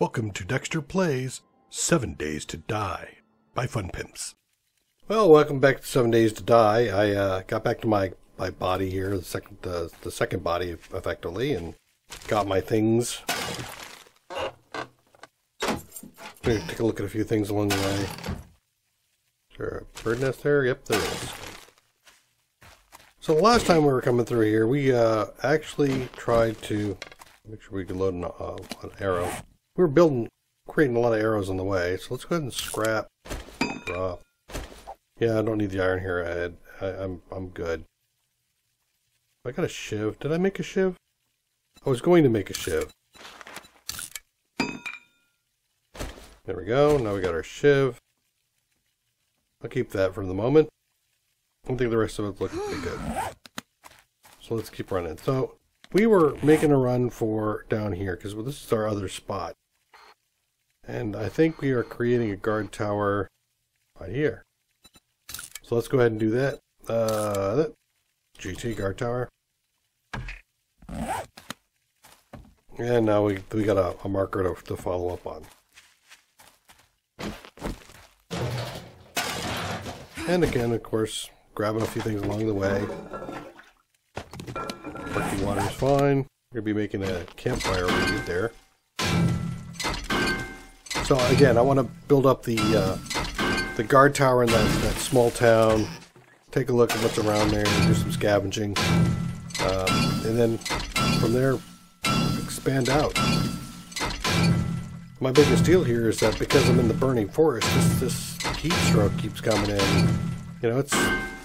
Welcome to Dexter Plays 7 Days to Die by Fun Pimps. Well, welcome back to 7 Days to Die. I got back to my body here, the second body effectively, and got my things. Gonna take a look at a few things along the way. Is there a bird nest there? Yep, there is. So the last time we were coming through here, we actually tried to make sure we could load an arrow. We were creating a lot of arrows on the way, so let's go ahead and scrap, drop. Yeah, I don't need the iron here. I'm good. I got a shiv. Did I make a shiv? I was going to make a shiv. There we go. Now we got our shiv. I'll keep that for the moment. I don't think the rest of it looks pretty good. So let's keep running. So we were making a run for down here because this is our other spot. And I think we are creating a guard tower right here. So let's go ahead and do that. GT guard tower. And now we got a marker to follow up on. And again, of course, grabbing a few things along the way. Murky water is fine. We're going to be making a campfire when we get there. So again, I want to build up the guard tower in that small town. Take a look at what's around there, do some scavenging, and then from there expand out. My biggest deal here is that because I'm in the burning forest, this heat stroke keeps coming in. You know, it's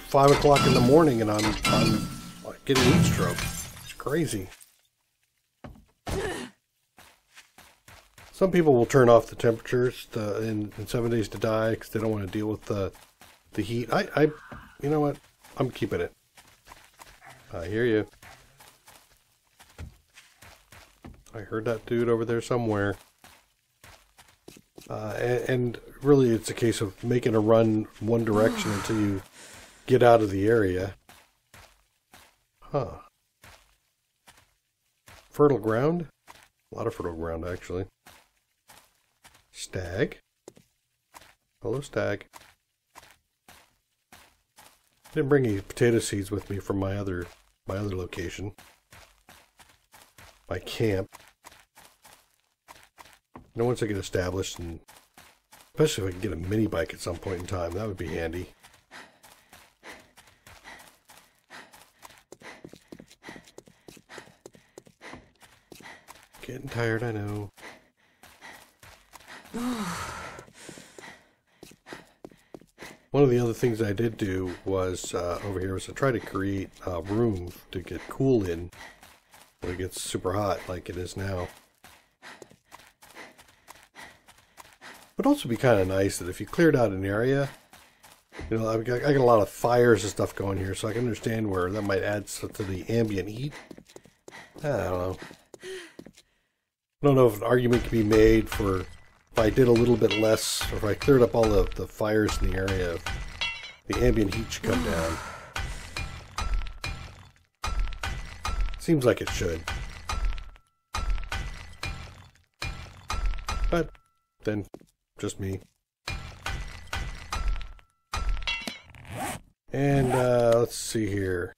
5 o'clock in the morning and I'm getting heat stroke. It's crazy. Some people will turn off the temperatures in 7 Days to Die because they don't want to deal with the heat. You know what? I'm keeping it. I hear you. I heard that dude over there somewhere. And really, it's a case of making a run one direction until you get out of the area. Huh. Fertile ground? A lot of fertile ground, actually. Stag. Hello, stag. Didn't bring any potato seeds with me from my other location. My camp. You know, once I get established, and especially if I can get a mini bike at some point in time, that would be handy. Getting tired, I know. One of the other things I did do was, over here, was to try to create a room to get cool in when it gets super hot like it is now. It would also be kind of nice that if you cleared out an area, you know, I got a lot of fires and stuff going here, so I can understand where that might add to the ambient heat. I don't know. I don't know if an argument can be made for if I did a little bit less, or if I cleared up all the fires in the area, the ambient heat should come down. Seems like it should. But then, just me. And let's see here.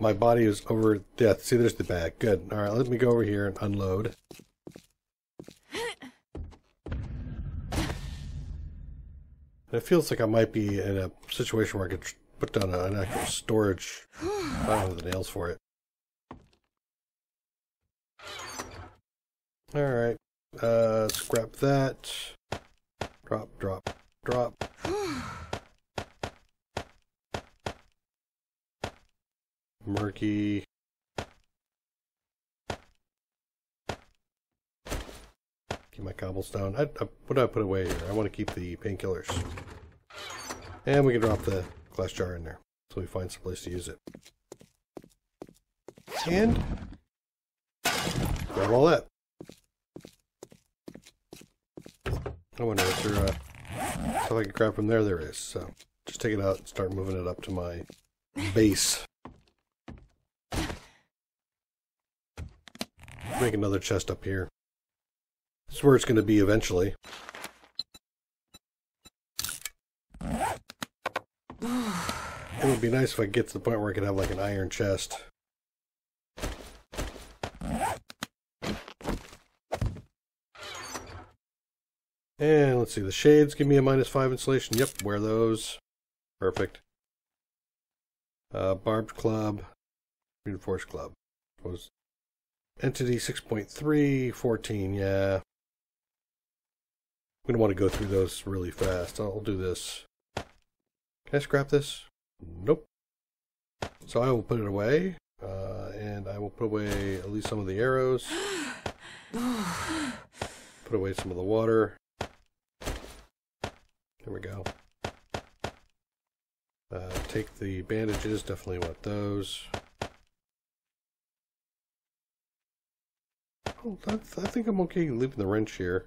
My body is over death. See, there's the bag. Good. All right, let me go over here and unload. And it feels like I might be in a situation where I could put down an actual storage. I don't have the nails for it. All right. Scrap that. Drop, drop, drop. Murky. Keep my cobblestone. What do I put away here? I want to keep the painkillers. And we can drop the glass jar in there until we find some place to use it. And grab all that. I wonder if there stuff I can grab from there. There is. So just take it out and start moving it up to my base. Make another chest up here. That's where it's going to be eventually. It would be nice if I get to the point where I could have like an iron chest. And let's see, the shades give me a -5 insulation. Yep, wear those. Perfect. Barbed club, reinforced club. Was entity 6.3, 14, yeah. I'm going to want to go through those really fast. I'll do this. Can I scrap this? Nope. So I will put it away, and I will put away at least some of the arrows. Put away some of the water. There we go. Take the bandages, definitely want those. Oh, I think I'm okay leaving the wrench here.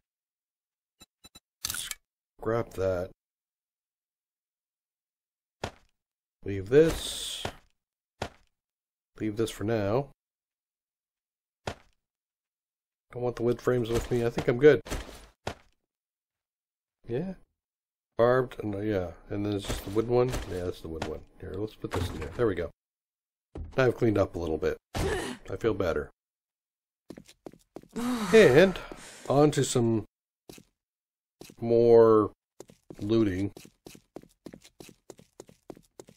Scrap that. Leave this. Leave this for now. Don't want the wood frames with me. I think I'm good. Yeah. Barbed, and yeah, and then it's just the wood one. Yeah, that's the wood one. Here, let's put this in there. There we go. Now I've cleaned up a little bit. I feel better. And on to some more looting.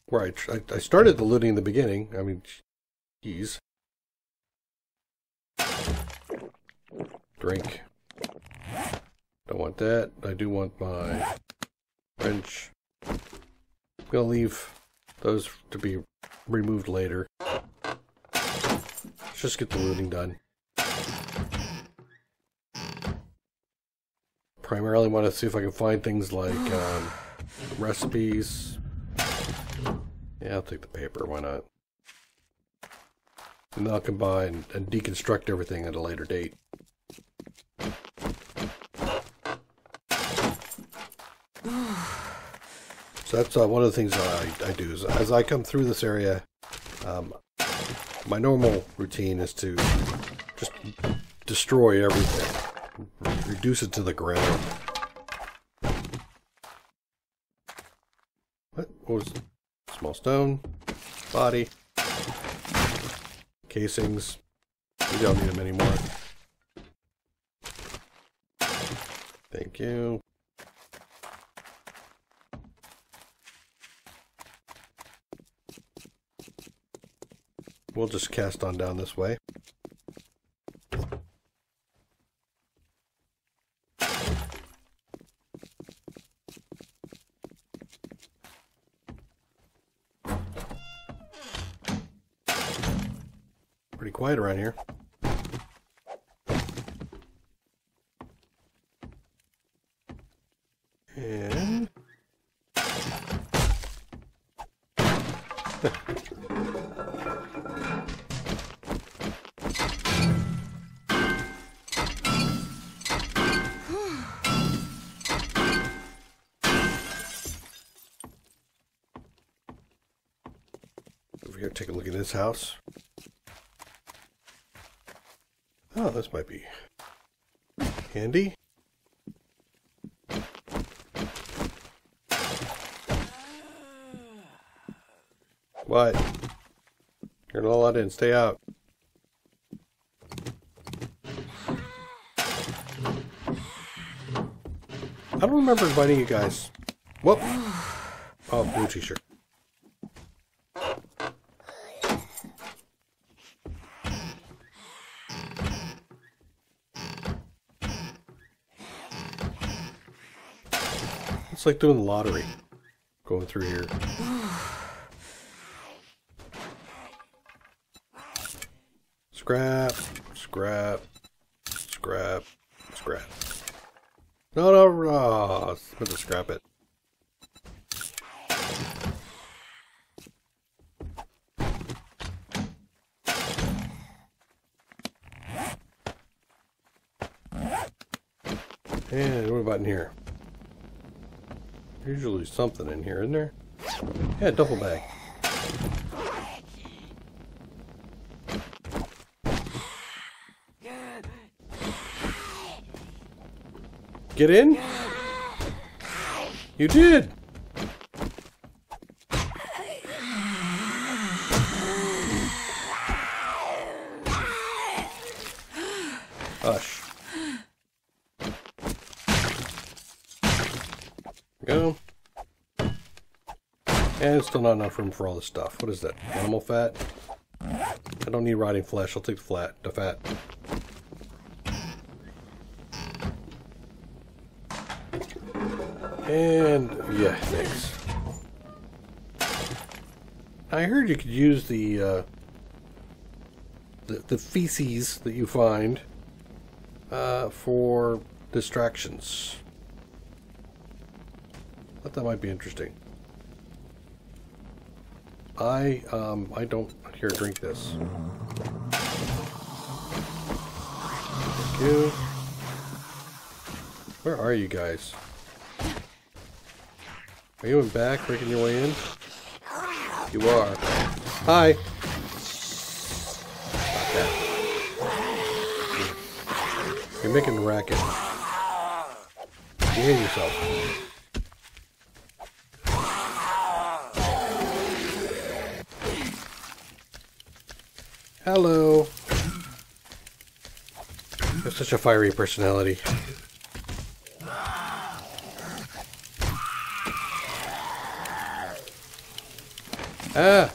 Where I started the looting in the beginning. I mean, geez. Drink. Don't want that. I do want my wrench. I'm gonna leave those to be removed later. Let's just get the looting done. Primarily want to see if I can find things like recipes. Yeah, I'll take the paper, why not? And then I'll combine and deconstruct everything at a later date. So that's one of the things that I do is, as I come through this area, my normal routine is to just destroy everything, reduce it to the ground. What was it? Small stone, body, casings. We don't need them anymore. Thank you. We'll just cast on down this way. Pretty quiet around here. And over here, take a look at this house. Oh, this might be handy. What? You're not allowed in. Stay out. I don't remember inviting you guys. Whoop. Oh, blue t-shirt. It's like doing the lottery, going through here. Scrap, scrap, scrap, scrap. No, I'm gonna scrap it. And what about in here? Usually something in here, isn't there? Yeah, duffel bag. Get in? You did! Hush. Go. And still not enough room for all this stuff. What is that? Animal fat? I don't need rotting flesh. I'll take the fat. And yeah, thanks. I heard you could use the feces that you find for distractions. I thought that might be interesting. I don't here drink this. Thank you. Where are you guys? Are you in back, breaking your way in? You are. Hi! Not that. You're making a racket. You hate yourself. Hello! You have such a fiery personality. Ah!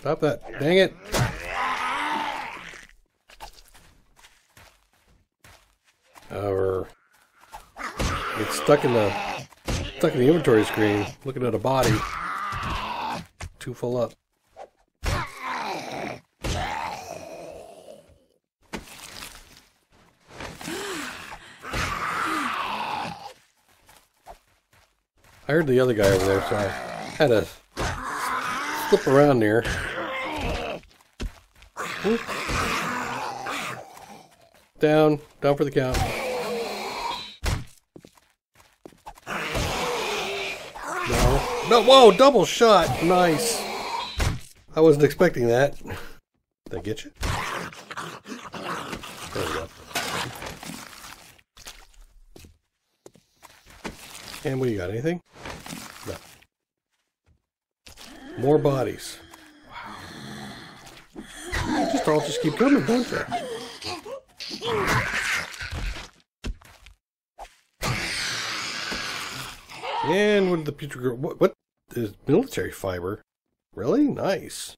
Stop that. Dang it! Or... It's stuck in the inventory screen. Looking at a body. Too full up. I heard the other guy over there, so I had to slip around there. Down. Down for the count. No. No! Whoa! Double shot! Nice! I wasn't expecting that. Did I get you? There we go. And what do you got? Anything? No. More bodies. Wow. They just all just keep coming, don't they? And what did the future girl... What is military fiber? Really? Nice.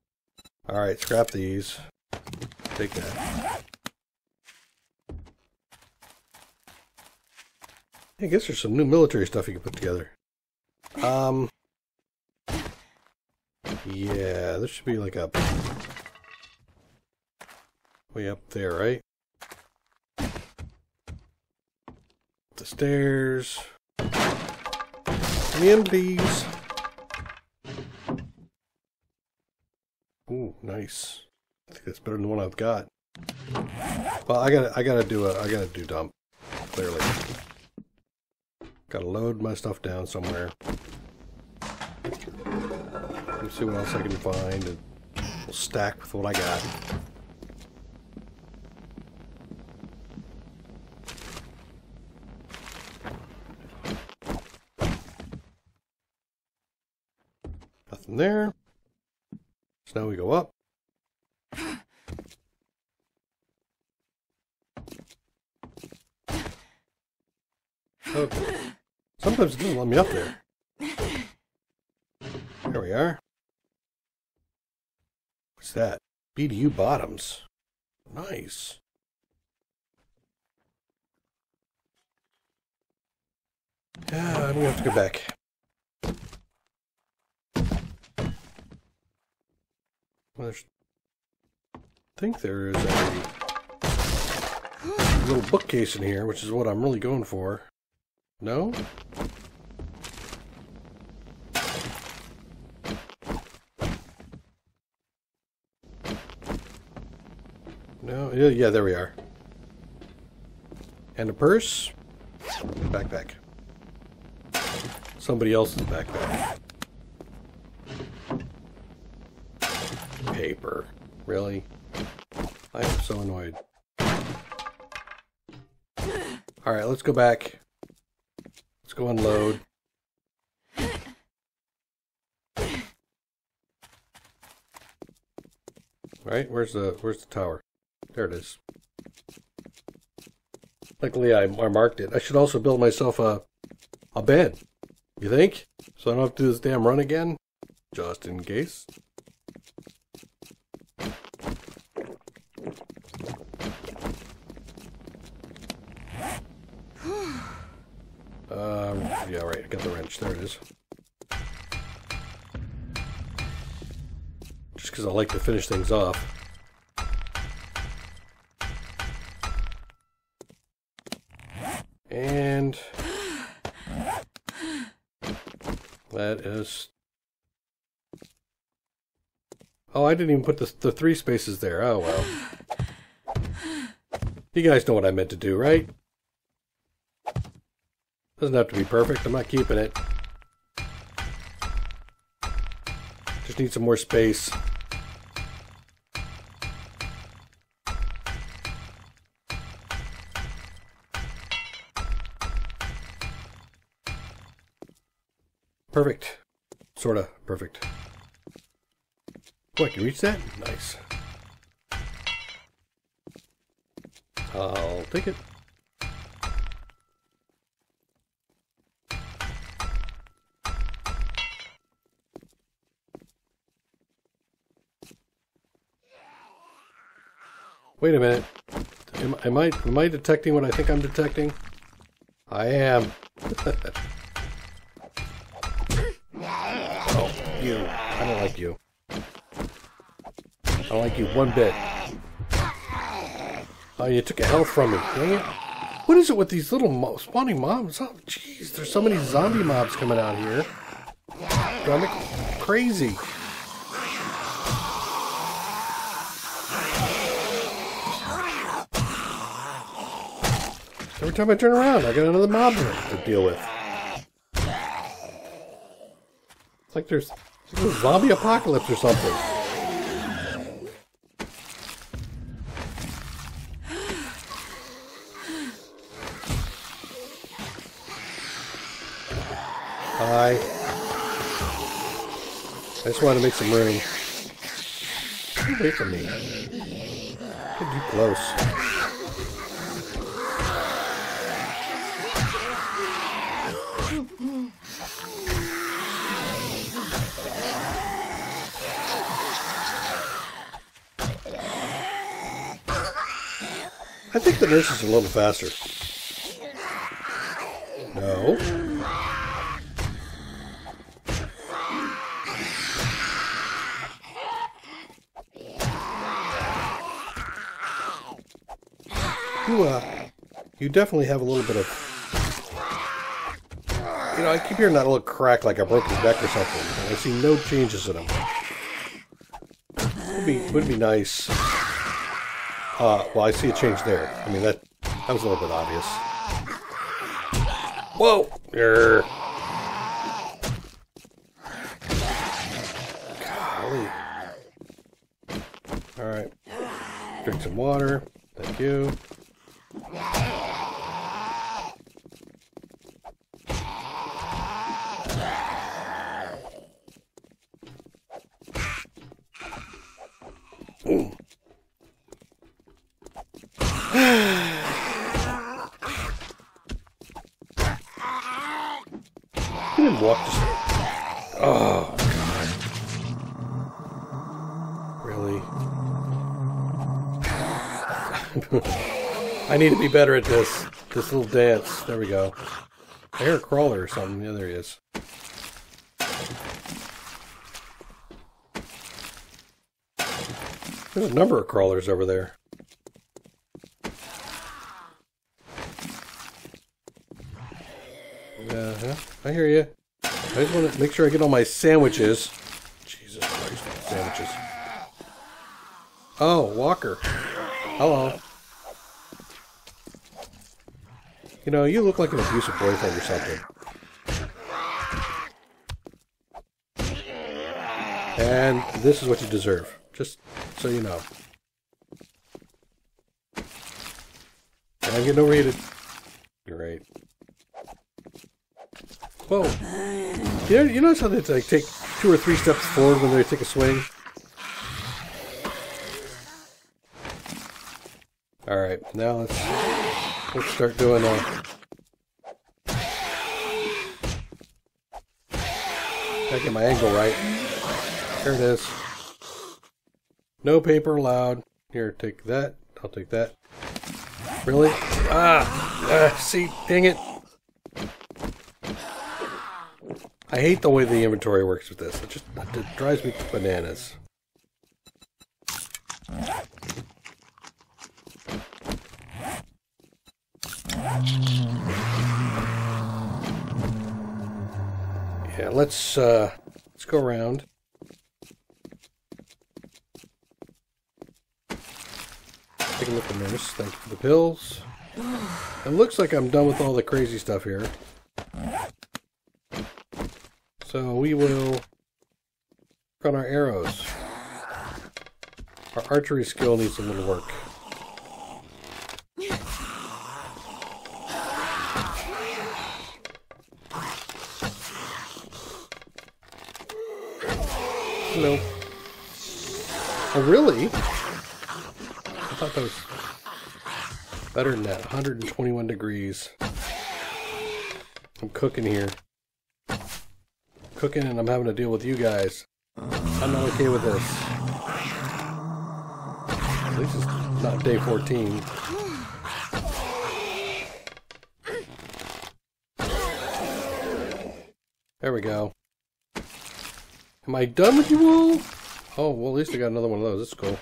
Alright, scrap these. Take that. I guess there's some new military stuff you can put together. Yeah, there should be like a... Way up there, right? The stairs. MPs. Ooh, nice. I think that's better than the one I've got. Well, I gotta do dump. Clearly. Gotta load my stuff down somewhere. Let's see what else I can find and we'll stack with what I got. Nothing there. So now we go up. Okay. Sometimes it doesn't let me up there. There we are. What's that? BDU bottoms. Nice. Ah, I'm gonna have to go back. Well, I think there is a little bookcase in here, which is what I'm really going for. No? No? Yeah, there we are. And a purse? Backpack. Somebody else's backpack. Paper. Really? I am so annoyed. Alright, let's go back. Let's go unload. Right? Where's the tower? There it is. Luckily I marked it. I should also build myself a bed. You think? So I don't have to do this damn run again? Just in case. Yeah, right, I got the wrench. There it is. Just because I like to finish things off. And that is... Oh, I didn't even put the three spaces there. Oh, well. You guys know what I meant to do, right? Doesn't have to be perfect. I'm not keeping it. Just need some more space. Perfect. Sorta perfect. Oh, I can reach that? Nice. I'll take it. Wait a minute. Am I detecting what I think I'm detecting? I am. Oh, you. I don't like you. I don't like you one bit. Oh, you took a health from me. Dang it. What is it with these little spawning mobs? Oh, jeez. There's so many zombie mobs coming out here. Driving me crazy. Every time I turn around, I got another mob to deal with. It's like there's a zombie apocalypse or something. Hi. I just wanted to make some room. Get away from me. Get too close. I think the nurse is a little faster. No. You definitely have a little bit of... You know, I keep hearing that little crack like a broken neck or something, and I see no changes in them. Would be nice... well, I see a change there. I mean, that was a little bit obvious. Whoa! Err. Golly. Alright. Drink some water. Thank you. Ooh. Oh, God. Really? I need to be better at this little dance. There we go. I hear a crawler or something. Yeah, there he is. There's a number of crawlers over there. Uh-huh. I hear you. I just want to make sure I get all my sandwiches. Jesus Christ, sandwiches. Oh, Walker. Hello. You know, you look like an abusive boyfriend or something. And this is what you deserve. Just so you know. And I'm getting over here to You're right. Whoa. You notice how they like, take 2 or 3 steps forward when they take a swing? Alright, now let's start doing gotta get my angle right. There it is. No paper allowed. Here, take that. I'll take that. Really? See? Dang it. I hate the way the inventory works with this. It drives me bananas. Yeah, let's go around. Take a look at the nurse. Thank you for the pills. It looks like I'm done with all the crazy stuff here. So we will work on our arrows. Our archery skill needs a little work. Hello. Oh, really? I thought that was better than that. 121 degrees. I'm cooking here. Cooking, and I'm having to deal with you guys. I'm not okay with this. At least it's not day 14. There we go. Am I done with you all? Oh, well, at least I got another one of those. That's cool.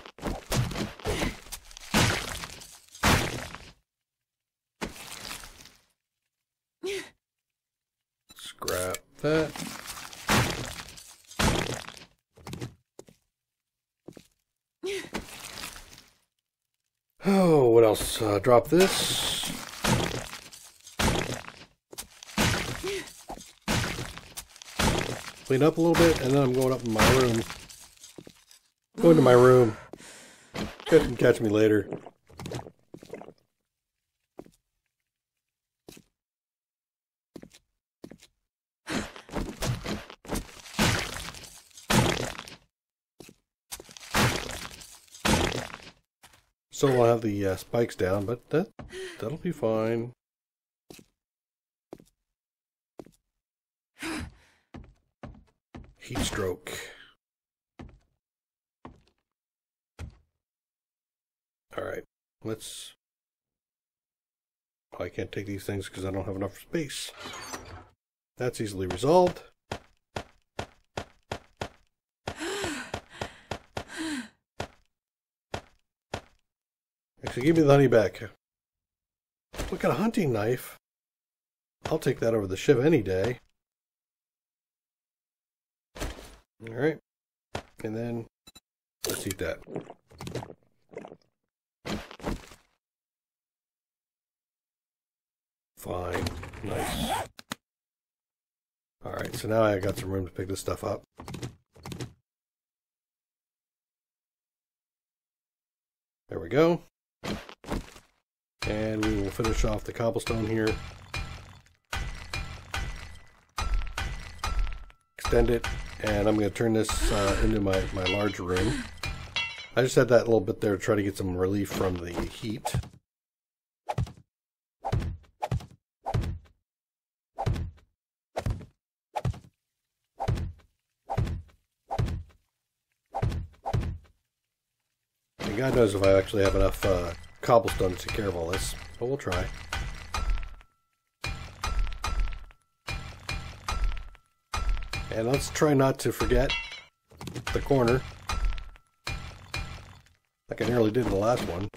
Scrap that. Oh, what else? Drop this. Clean up a little bit, and then I'm going up in my room. Going to my room. You can catch me later. Still won't have the spikes down, but that'll be fine. Heat stroke. Alright, let's... Oh, I can't take these things because I don't have enough space. That's easily resolved. Actually, give me the honey back. Look at a hunting knife. I'll take that over the shiv any day. Alright, and then let's eat that. Fine, nice. Alright, so now I got some room to pick this stuff up. There we go. And we will finish off the cobblestone here. Extend it. And I'm going to turn this into my large room. I just had that little bit there to try to get some relief from the heat. And God knows if I actually have enough cobblestone to take care of all this, but we'll try. And let's try not to forget the corner, like I nearly did in the last one.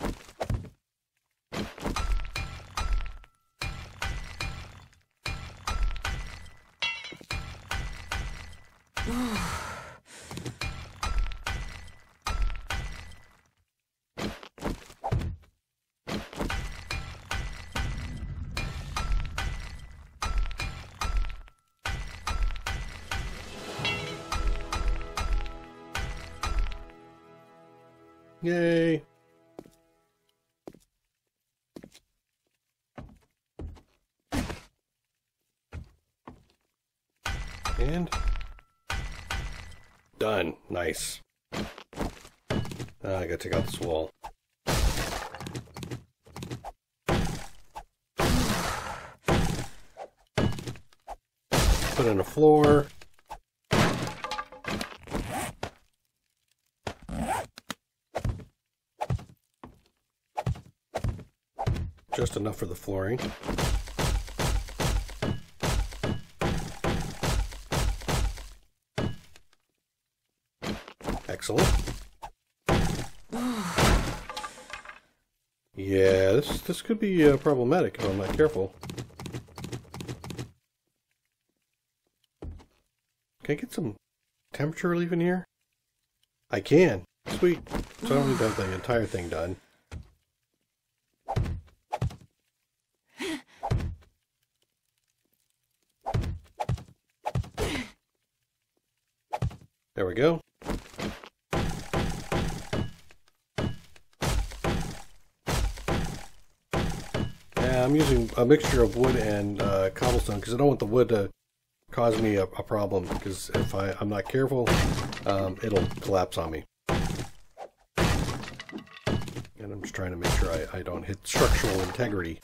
Yay! And done. Nice. I gotta take out this wall. Put in a floor. Just enough for the flooring. Excellent. Yeah, this could be problematic if I'm not careful. Can I get some temperature relief in here? I can. Sweet. So I don't need to have the entire thing done. There we go. Yeah, I'm using a mixture of wood and cobblestone because I don't want the wood to cause me a problem, because if I'm not careful, it'll collapse on me. And I'm just trying to make sure I don't hit structural integrity.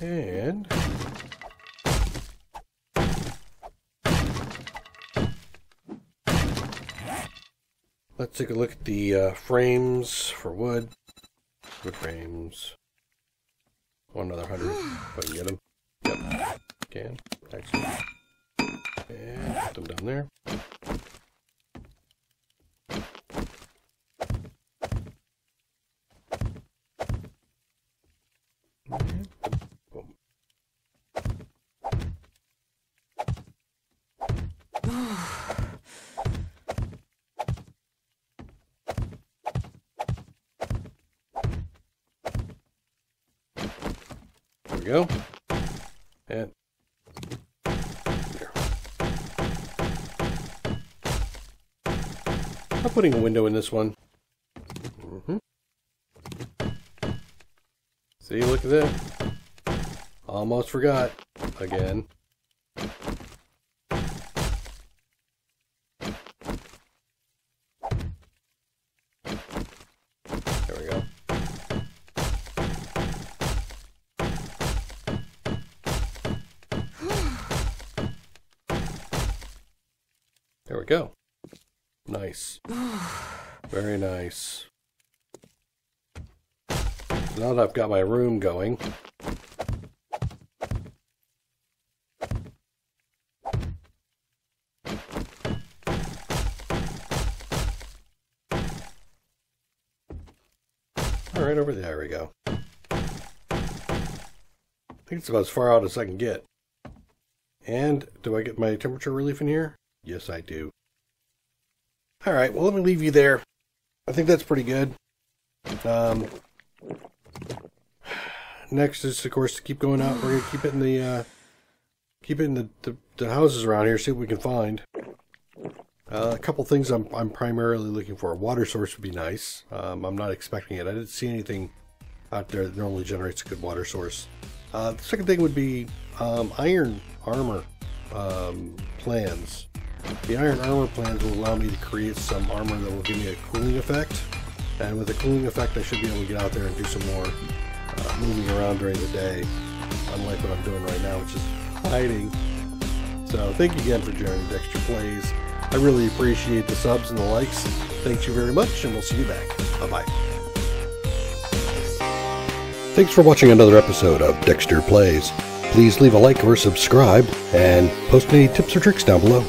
And let's take a look at the frames for wood. Wood frames. Want another 100 if I can get them. Yep, can. Excellent. And put them down there. Go and there. I'm putting a window in this one. See, look at that. Almost forgot again. There we go. Nice. Very nice. So now that I've got my room going, all right, over there we go. I think it's about as far out as I can get. And do I get my temperature relief in here? Yes, I do. All right, well, let me leave you there. I think that's pretty good. Next is, of course, to keep going out. We're gonna keep it in the houses around here, see what we can find. A couple things I'm primarily looking for. A water source would be nice. I'm not expecting it. I didn't see anything out there that normally generates a good water source. The second thing would be iron armor plans. The iron armor plans will allow me to create some armor that will give me a cooling effect, and with a cooling effect I should be able to get out there and do some more moving around during the day, unlike what I'm doing right now, which is hiding. So thank you again for joining Dexter Plays. I really appreciate the subs and the likes. Thank you very much, and we'll see you back. Bye-bye. Thanks for watching another episode of Dexter Plays. Please leave a like or subscribe, and post any tips or tricks down below.